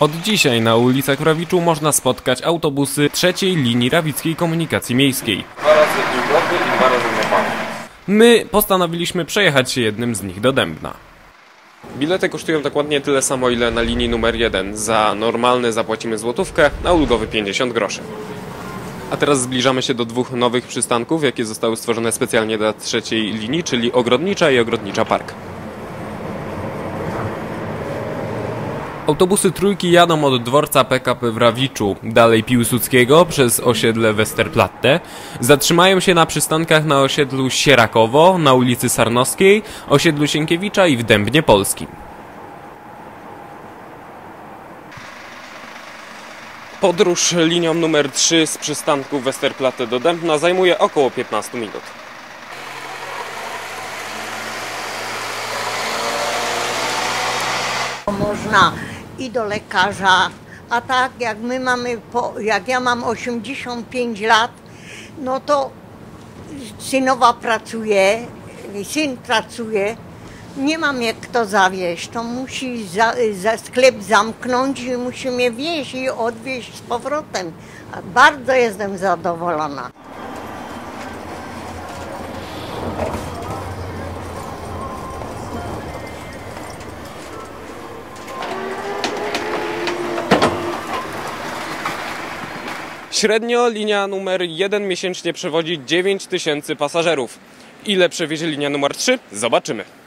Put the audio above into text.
Od dzisiaj na ulicach w Rawiczu można spotkać autobusy trzeciej linii Rawickiej Komunikacji Miejskiej. Dwa razy do Głowy i dwa razy do Pana. My postanowiliśmy przejechać się jednym z nich do Dębna. Bilety kosztują dokładnie tyle samo, ile na linii numer 1. Za normalny zapłacimy złotówkę, na ulgowy 50 groszy. A teraz zbliżamy się do dwóch nowych przystanków, jakie zostały stworzone specjalnie dla trzeciej linii, czyli Ogrodnicza i Ogrodnicza Park. Autobusy trójki jadą od dworca PKP w Rawiczu, dalej Piłsudskiego, przez osiedle Westerplatte. Zatrzymają się na przystankach na osiedlu Sierakowo, na ulicy Sarnowskiej, osiedlu Sienkiewicza i w Dębnie Polskim. Podróż linią numer 3 z przystanku Westerplatte do Dębna zajmuje około 15 minut. Można i do lekarza, a tak jak my mamy, jak ja mam 85 lat, no to synowa pracuje, syn pracuje, nie mam jak kto zawieźć, to musi sklep zamknąć i musi mnie wieźć i odwieźć z powrotem. Bardzo jestem zadowolona. Średnio linia numer 1 miesięcznie przewozi 9 tysięcy pasażerów. Ile przewiezie linia numer 3? Zobaczymy.